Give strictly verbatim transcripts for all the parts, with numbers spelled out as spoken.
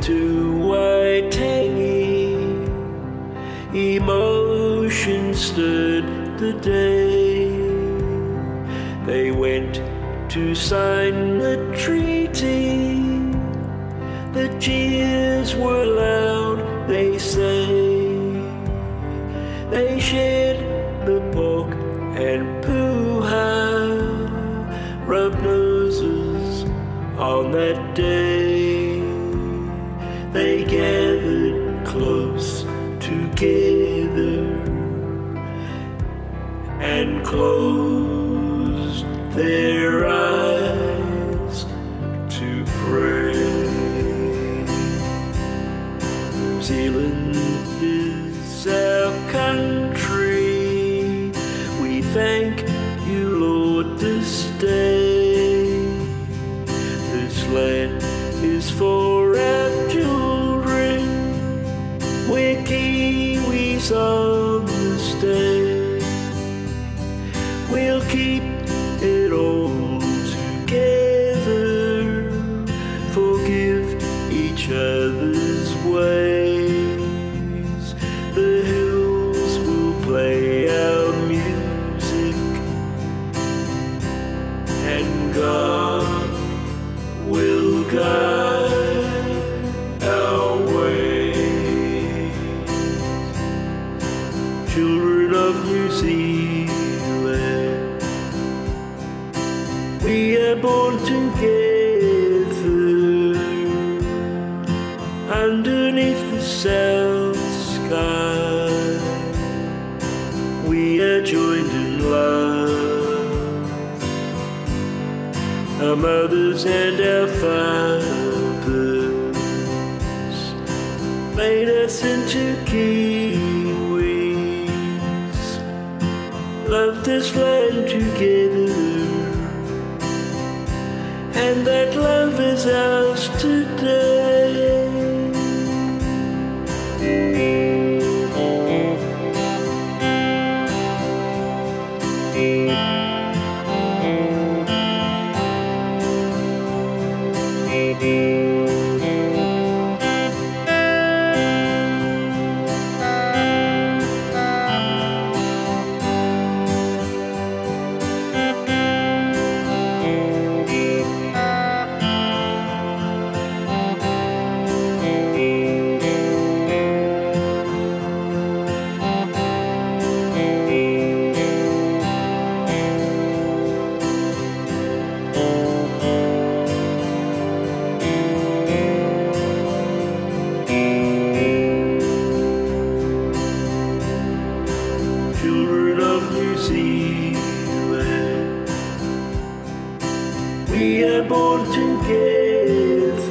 to Waitangi, emotion stirred the day. They went to sign the treaty, the cheers were loud, they say. They shared the pork and puha, rubbed noses on that day. They gathered close together and closed their eyes to pray. New Zealand is our country. We thank you, Lord, this day. This land is for our children. We're Kiwis on this day. We'll keep it all together. Forgive each other's ways. God will guide our way. Children of New Zealand, we are born together underneath the south sky. We are joined in love, our mothers and our fathers made us into Kiwis, loved this land together, and that love is ours today. We are born together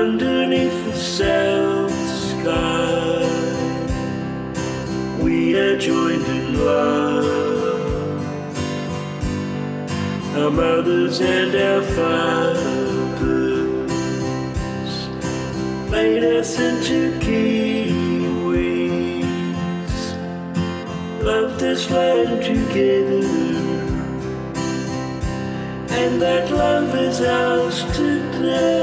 underneath the south sky. We are joined in love, our mothers and our fathers made us into Kiwis, loved this land together, and that love is ours today.